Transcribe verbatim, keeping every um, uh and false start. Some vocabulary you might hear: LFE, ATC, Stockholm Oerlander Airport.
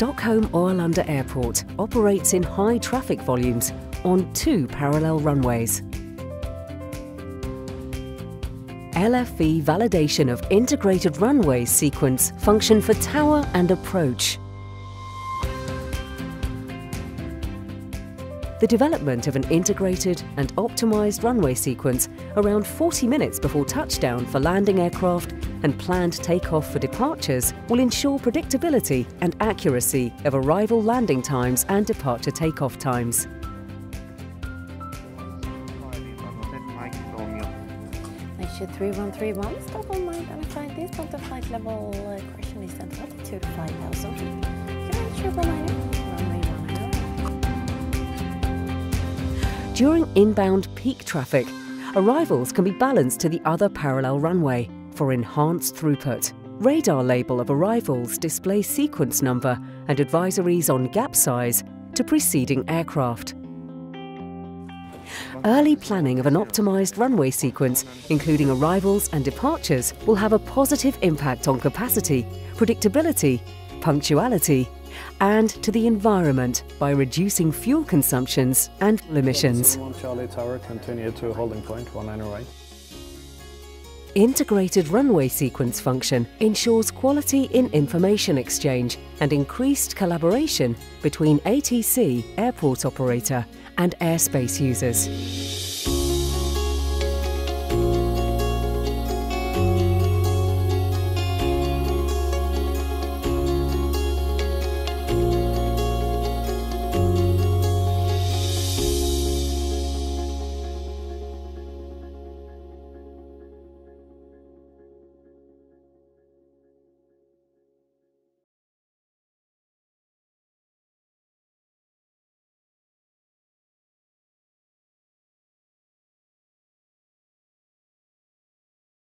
Stockholm Oerlander Airport operates in high traffic volumes on two parallel runways. L F E validation of integrated runway sequence function for tower and approach. The development of an integrated and optimized runway sequence around forty minutes before touchdown for landing aircraft and planned takeoff for departures will ensure predictability and accuracy of arrival landing times and departure takeoff times. three one three one, Stockholm Mind, and flight this of the flight level uh, question is at altitude five thousand. During inbound peak traffic, arrivals can be balanced to the other parallel runway for enhanced throughput. Radar label of arrivals display sequence number and advisories on gap size to preceding aircraft. Early planning of an optimised runway sequence, including arrivals and departures, will have a positive impact on capacity, predictability, punctuality, and to the environment by reducing fuel consumptions and emissions. Charlie Tower, continue to holding point, one nine zero right. Integrated runway sequence function ensures quality in information exchange and increased collaboration between A T C, airport operator, and airspace users.